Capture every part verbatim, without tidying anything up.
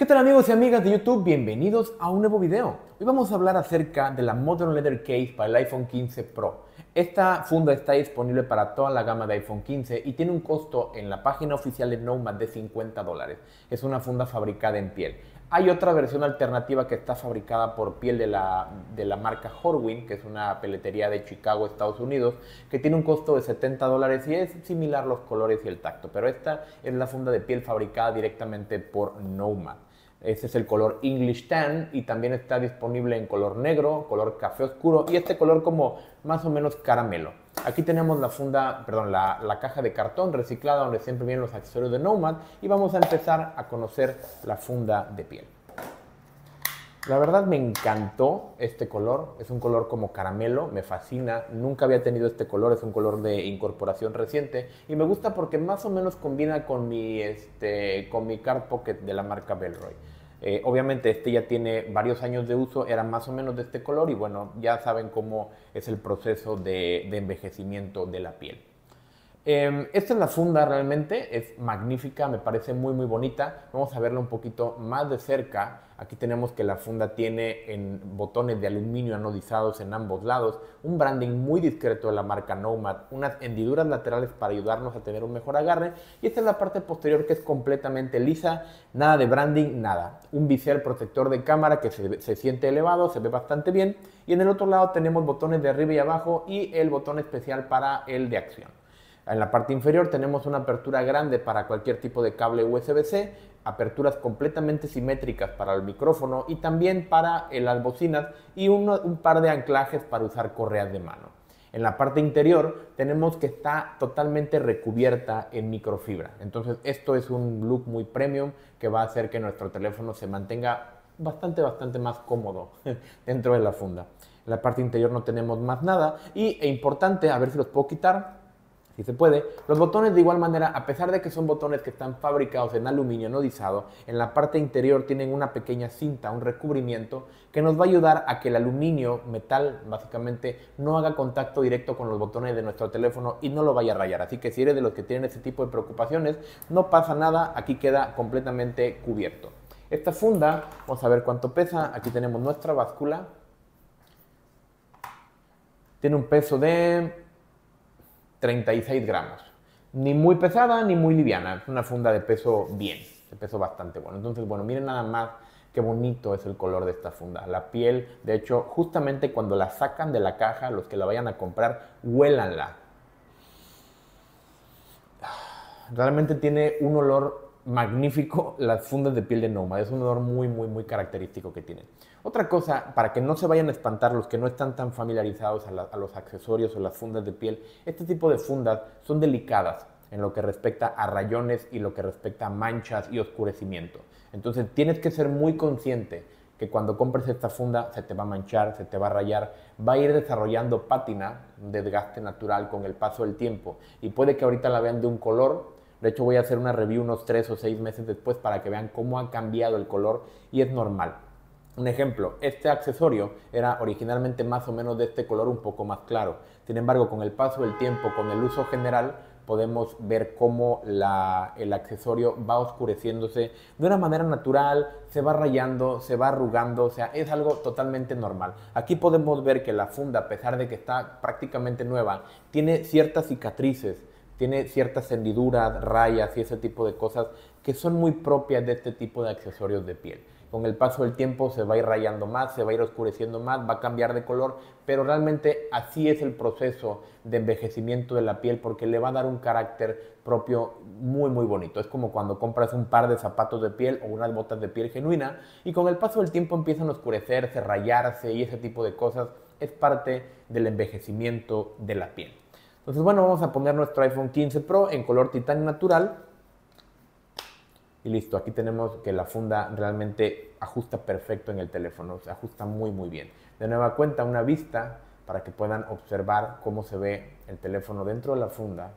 ¿Qué tal amigos y amigas de YouTube? Bienvenidos a un nuevo video. Hoy vamos a hablar acerca de la Modern Leather Case para el iPhone quince Pro. Esta funda está disponible para toda la gama de iPhone quince y tiene un costo en la página oficial de Nomad de cincuenta dólares. Es una funda fabricada en piel. Hay otra versión alternativa que está fabricada por piel de la, de la marca Horween, que es una peletería de Chicago, Estados Unidos, que tiene un costo de setenta dólares y es similar los colores y el tacto, pero esta es la funda de piel fabricada directamente por Nomad. Este es el color English Tan y también está disponible en color negro, color café oscuro y este color como más o menos caramelo. Aquí tenemos la funda, perdón, la, la caja de cartón reciclada donde siempre vienen los accesorios de Nomad y vamos a empezar a conocer la funda de piel. La verdad me encantó este color, es un color como caramelo, me fascina, nunca había tenido este color, es un color de incorporación reciente y me gusta porque más o menos combina con mi, este, con mi card pocket de la marca Bellroy. Eh, obviamente este ya tiene varios años de uso, era más o menos de este color y bueno, ya saben cómo es el proceso de, de envejecimiento de la piel. Eh, esta es la funda realmente, es magnífica, me parece muy muy bonita. Vamos a verla un poquito más de cerca. Aquí tenemos que la funda tiene en botones de aluminio anodizados en ambos lados, un branding muy discreto de la marca Nomad, unas hendiduras laterales para ayudarnos a tener un mejor agarre y esta es la parte posterior que es completamente lisa, nada de branding, nada. Un bisel protector de cámara que se, se siente elevado, se ve bastante bien y en el otro lado tenemos botones de arriba y abajo y el botón especial para el de acción. En la parte inferior tenemos una apertura grande para cualquier tipo de cable U S B C, aperturas completamente simétricas para el micrófono y también para eh, las bocinas y uno, un par de anclajes para usar correas de mano. En la parte interior tenemos que está totalmente recubierta en microfibra. Entonces esto es un look muy premium que va a hacer que nuestro teléfono se mantenga bastante, bastante más cómodo dentro de la funda. En la parte interior no tenemos más nada y, e importante, a ver si los puedo quitar. Si se puede, los botones de igual manera, a pesar de que son botones que están fabricados en aluminio anodizado, en la parte interior tienen una pequeña cinta, un recubrimiento que nos va a ayudar a que el aluminio, metal básicamente, no haga contacto directo con los botones de nuestro teléfono y no lo vaya a rayar. Así que si eres de los que tienen este tipo de preocupaciones, no pasa nada, aquí queda completamente cubierto. Esta funda, vamos a ver cuánto pesa, aquí tenemos nuestra báscula, tiene un peso de treinta y seis gramos, ni muy pesada ni muy liviana, es una funda de peso bien, de peso bastante bueno. Entonces, bueno, miren nada más qué bonito es el color de esta funda. La piel, de hecho, justamente cuando la sacan de la caja, los que la vayan a comprar, huélanla. Realmente tiene un olor magnífico las fundas de piel de Nomad, es un olor muy, muy, muy característico que tienen. Otra cosa, para que no se vayan a espantar los que no están tan familiarizados a, la, a los accesorios o las fundas de piel, este tipo de fundas son delicadas en lo que respecta a rayones y lo que respecta a manchas y oscurecimiento. Entonces tienes que ser muy consciente que cuando compres esta funda se te va a manchar, se te va a rayar, va a ir desarrollando pátina, un desgaste natural con el paso del tiempo y puede que ahorita la vean de un color. De hecho, voy a hacer una review unos tres o seis meses después para que vean cómo ha cambiado el color y es normal. Un ejemplo, este accesorio era originalmente más o menos de este color un poco más claro. Sin embargo, con el paso del tiempo, con el uso general, podemos ver cómo la, el accesorio va oscureciéndose de una manera natural, se va rayando, se va arrugando, o sea, es algo totalmente normal. Aquí podemos ver que la funda, a pesar de que está prácticamente nueva, tiene ciertas cicatrices. Tiene ciertas hendiduras, rayas y ese tipo de cosas que son muy propias de este tipo de accesorios de piel. Con el paso del tiempo se va a ir rayando más, se va a ir oscureciendo más, va a cambiar de color, pero realmente así es el proceso de envejecimiento de la piel porque le va a dar un carácter propio muy muy bonito. Es como cuando compras un par de zapatos de piel o unas botas de piel genuina y con el paso del tiempo empiezan a oscurecerse, rayarse y ese tipo de cosas. Es parte del envejecimiento de la piel. Entonces, bueno, vamos a poner nuestro iPhone quince Pro en color titanio natural. Y listo, aquí tenemos que la funda realmente ajusta perfecto en el teléfono, se ajusta muy muy bien. De nueva cuenta, una vista para que puedan observar cómo se ve el teléfono dentro de la funda.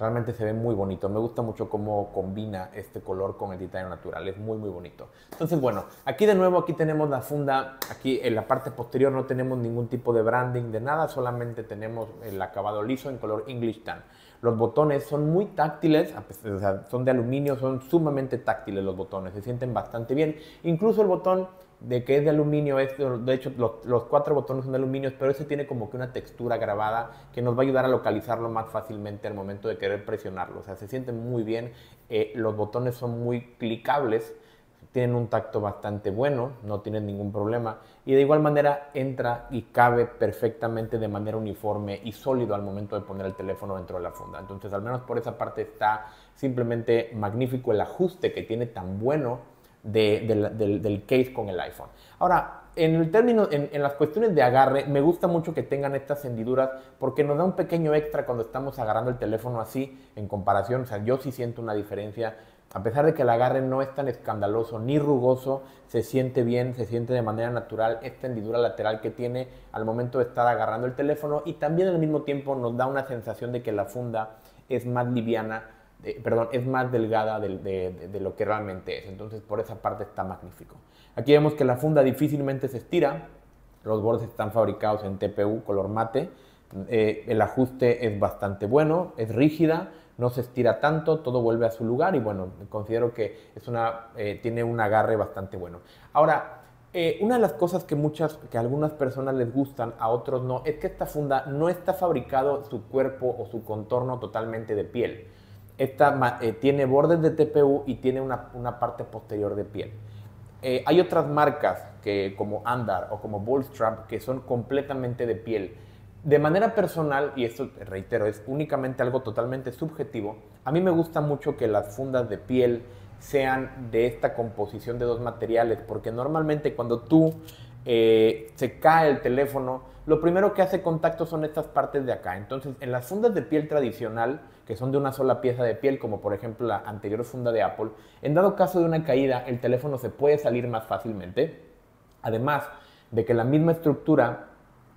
Realmente se ve muy bonito, me gusta mucho cómo combina este color con el titanio natural, es muy muy bonito. Entonces bueno, aquí de nuevo aquí tenemos la funda, aquí en la parte posterior no tenemos ningún tipo de branding de nada, solamente tenemos el acabado liso en color English Tan. Los botones son muy táctiles, o sea, son de aluminio, son sumamente táctiles los botones, se sienten bastante bien. Incluso el botón de que es de aluminio, es, de hecho los, los cuatro botones son de aluminio, pero ese tiene como que una textura grabada que nos va a ayudar a localizarlo más fácilmente al momento de querer presionarlo. O sea, se sienten muy bien, eh, los botones son muy clicables, tienen un tacto bastante bueno, no tienen ningún problema y de igual manera entra y cabe perfectamente de manera uniforme y sólido al momento de poner el teléfono dentro de la funda. Entonces, al menos por esa parte está simplemente magnífico el ajuste que tiene tan bueno de, de la, del, del case con el iPhone. Ahora, en el término, en, en las cuestiones de agarre, me gusta mucho que tengan estas hendiduras porque nos da un pequeño extra cuando estamos agarrando el teléfono así en comparación. O sea, yo sí siento una diferencia. A pesar de que el agarre no es tan escandaloso ni rugoso, se siente bien, se siente de manera natural esta hendidura lateral que tiene al momento de estar agarrando el teléfono, y también al mismo tiempo nos da una sensación de que la funda es más liviana, eh, perdón, es más delgada de, de, de, de lo que realmente es. Entonces, por esa parte está magnífico. Aquí vemos que la funda difícilmente se estira, los bordes están fabricados en T P U color mate, eh, el ajuste es bastante bueno, es rígida, no se estira tanto, todo vuelve a su lugar y bueno, considero que es una, eh, tiene un agarre bastante bueno. Ahora, eh, una de las cosas que muchas, que a algunas personas les gustan, a otros no, es que esta funda no está fabricado su cuerpo o su contorno totalmente de piel. Esta eh, tiene bordes de T P U y tiene una, una parte posterior de piel. Eh, hay otras marcas que, como Andar o como Bullstrap, que son completamente de piel. De manera personal, y esto reitero, es únicamente algo totalmente subjetivo, a mí me gusta mucho que las fundas de piel sean de esta composición de dos materiales, porque normalmente cuando tú eh, se cae el teléfono, lo primero que hace contacto son estas partes de acá. Entonces, en las fundas de piel tradicional, que son de una sola pieza de piel, como por ejemplo la anterior funda de Apple, en dado caso de una caída, el teléfono se puede salir más fácilmente, además de que la misma estructura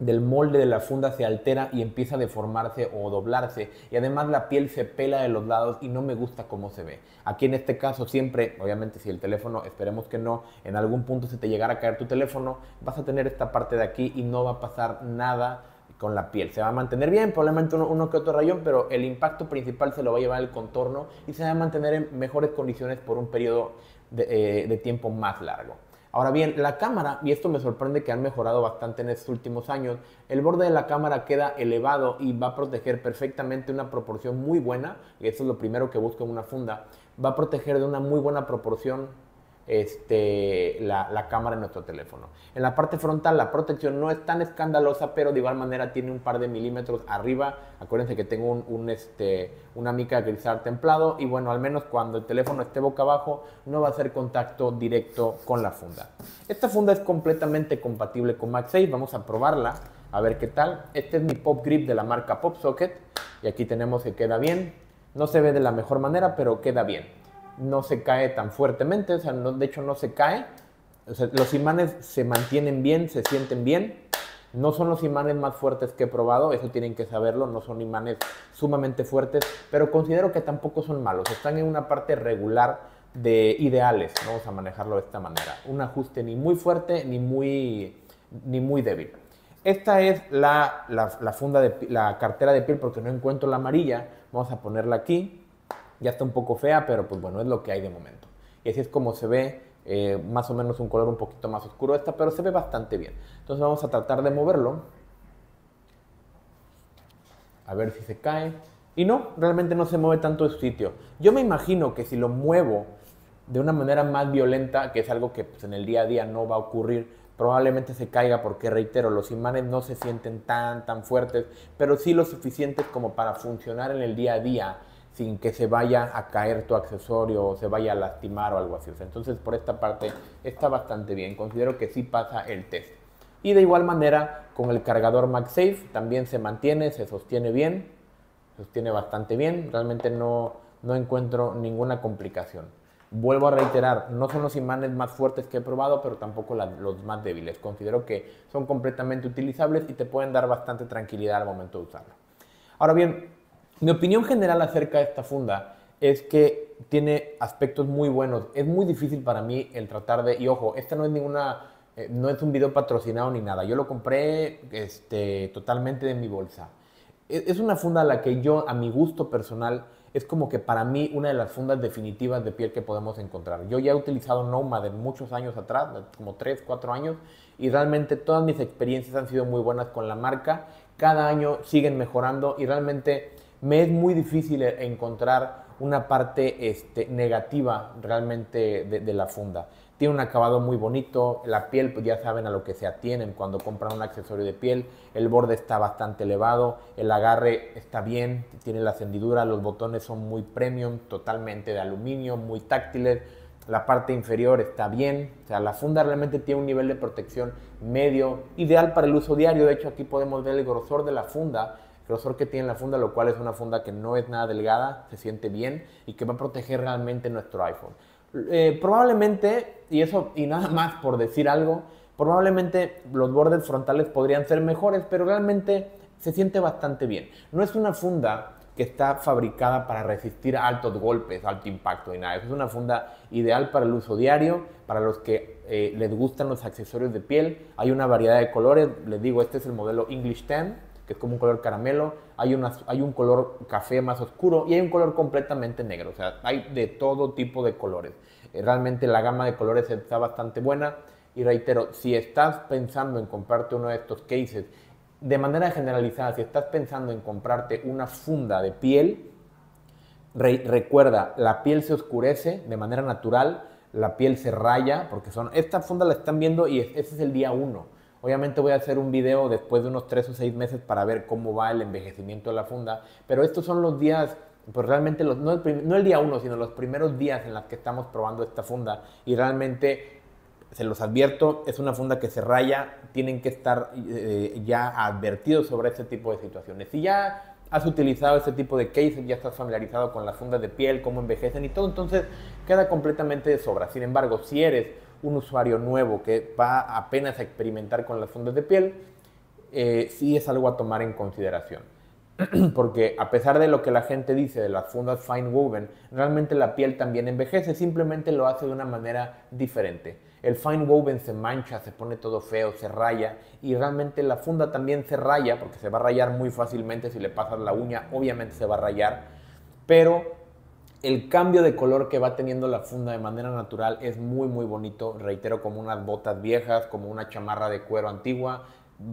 del molde de la funda se altera y empieza a deformarse o doblarse, y además la piel se pela de los lados y no me gusta cómo se ve. Aquí en este caso siempre, obviamente si el teléfono, esperemos que no, en algún punto se te llegara a caer tu teléfono, vas a tener esta parte de aquí y no va a pasar nada con la piel. Se va a mantener bien, probablemente uno, uno que otro rayón, pero el impacto principal se lo va a llevar el contorno y se va a mantener en mejores condiciones por un periodo de, eh, de tiempo más largo. Ahora bien, la cámara, y esto me sorprende que han mejorado bastante en estos últimos años, el borde de la cámara queda elevado y va a proteger perfectamente una proporción muy buena, y eso es lo primero que busca una funda, va a proteger de una muy buena proporción este, la, la cámara en nuestro teléfono. En la parte frontal la protección no es tan escandalosa, pero de igual manera tiene un par de milímetros arriba. Acuérdense que tengo un, un, este, una mica de cristal templado y bueno, al menos cuando el teléfono esté boca abajo no va a hacer contacto directo con la funda. Esta funda es completamente compatible con MagSafe, vamos a probarla a ver qué tal. Este es mi Pop Grip de la marca Pop Socket y aquí tenemos que queda bien, no se ve de la mejor manera pero queda bien. No se cae tan fuertemente, o sea, no, de hecho no se cae, o sea, los imanes se mantienen bien, se sienten bien, no son los imanes más fuertes que he probado, eso tienen que saberlo, no son imanes sumamente fuertes, pero considero que tampoco son malos, están en una parte regular de ideales, ¿no? Vamos a manejarlo de esta manera, un ajuste ni muy fuerte ni muy, ni muy débil. Esta es la, la, la funda de la cartera de piel porque no encuentro la amarilla, vamos a ponerla aquí. Ya está un poco fea, pero pues bueno, es lo que hay de momento. Y así es como se ve, eh, más o menos un color un poquito más oscuro esta, pero se ve bastante bien. Entonces vamos a tratar de moverlo. A ver si se cae. Y no, realmente no se mueve tanto de su sitio. Yo me imagino que si lo muevo de una manera más violenta, que es algo que pues, en el día a día no va a ocurrir, probablemente se caiga porque, reitero, los imanes no se sienten tan, tan fuertes, pero sí lo suficientes como para funcionar en el día a día, sin que se vaya a caer tu accesorio o se vaya a lastimar o algo así. O sea, entonces, por esta parte está bastante bien. Considero que sí pasa el test. Y de igual manera, con el cargador MagSafe también se mantiene, se sostiene bien. Se sostiene bastante bien. Realmente no, no encuentro ninguna complicación. Vuelvo a reiterar, no son los imanes más fuertes que he probado, pero tampoco la, los más débiles. Considero que son completamente utilizables y te pueden dar bastante tranquilidad al momento de usarlo. Ahora bien, mi opinión general acerca de esta funda es que tiene aspectos muy buenos. Es muy difícil para mí el tratar de... Y ojo, esta no es ninguna... Eh, no es un video patrocinado ni nada. Yo lo compré este, totalmente de mi bolsa. es una funda a la que yo, a mi gusto personal, es como que para mí una de las fundas definitivas de piel que podemos encontrar. Yo ya he utilizado Nomad en muchos años atrás, como tres, cuatro años, y realmente todas mis experiencias han sido muy buenas con la marca. Cada año siguen mejorando y realmente me es muy difícil encontrar una parte este, negativa realmente de, de la funda. Tiene un acabado muy bonito, la piel pues ya saben a lo que se atienen cuando compran un accesorio de piel, el borde está bastante elevado, el agarre está bien, tiene las hendiduras, los botones son muy premium, totalmente de aluminio, muy táctiles, la parte inferior está bien, o sea, la funda realmente tiene un nivel de protección medio, ideal para el uso diario. De hecho aquí podemos ver el grosor de la funda, el grosor que tiene la funda, lo cual es una funda que no es nada delgada, se siente bien y que va a proteger realmente nuestro iPhone. Eh, probablemente, y eso y nada más por decir algo, probablemente los bordes frontales podrían ser mejores, pero realmente se siente bastante bien. No es una funda que está fabricada para resistir a altos golpes, alto impacto y nada. Es una funda ideal para el uso diario, para los que eh, les gustan los accesorios de piel. Hay una variedad de colores, les digo, este es el modelo English Tan, que es como un color caramelo, hay, una, hay un color café más oscuro y hay un color completamente negro, o sea, hay de todo tipo de colores. Realmente la gama de colores está bastante buena y reitero, si estás pensando en comprarte uno de estos cases, de manera generalizada, si estás pensando en comprarte una funda de piel, re recuerda, la piel se oscurece de manera natural, la piel se raya, porque son, esta funda la están viendo y ese es el día uno. Obviamente voy a hacer un video después de unos tres o seis meses para ver cómo va el envejecimiento de la funda, pero estos son los días, pues realmente, los, no, el prim, no el día uno, sino los primeros días en los que estamos probando esta funda y realmente, se los advierto, es una funda que se raya, tienen que estar eh, ya advertidos sobre este tipo de situaciones. Si ya has utilizado este tipo de cases, ya estás familiarizado con las fundas de piel, cómo envejecen y todo, entonces queda completamente de sobra. Sin embargo, si eres un usuario nuevo que va apenas a experimentar con las fundas de piel, eh, sí es algo a tomar en consideración. Porque a pesar de lo que la gente dice de las fundas FineWoven, realmente la piel también envejece, simplemente lo hace de una manera diferente. El FineWoven se mancha, se pone todo feo, se raya, y realmente la funda también se raya, porque se va a rayar muy fácilmente si le pasas la uña, obviamente se va a rayar, pero el cambio de color que va teniendo la funda de manera natural es muy muy bonito, reitero, como unas botas viejas, como una chamarra de cuero antigua,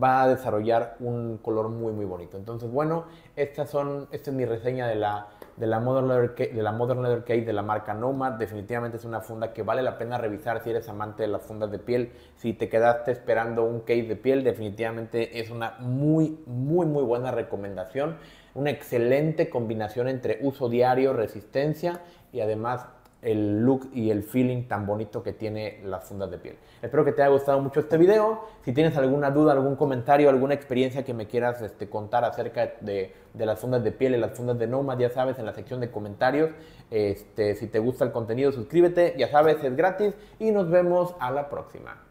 va a desarrollar un color muy muy bonito. Entonces bueno, estas son, esta es mi reseña de la, de la Modern Leather Case, de la Modern Leather Case de la marca Nomad. Definitivamente es una funda que vale la pena revisar si eres amante de las fundas de piel. Si te quedaste esperando un case de piel, definitivamente es una muy muy muy buena recomendación. Una excelente combinación entre uso diario, resistencia y además el look y el feeling tan bonito que tiene las fundas de piel. Espero que te haya gustado mucho este video. Si tienes alguna duda, algún comentario, alguna experiencia que me quieras este, contar acerca de, de las fundas de piel y las fundas de Nomad, ya sabes, en la sección de comentarios. Este, si te gusta el contenido, suscríbete, ya sabes, es gratis y nos vemos a la próxima.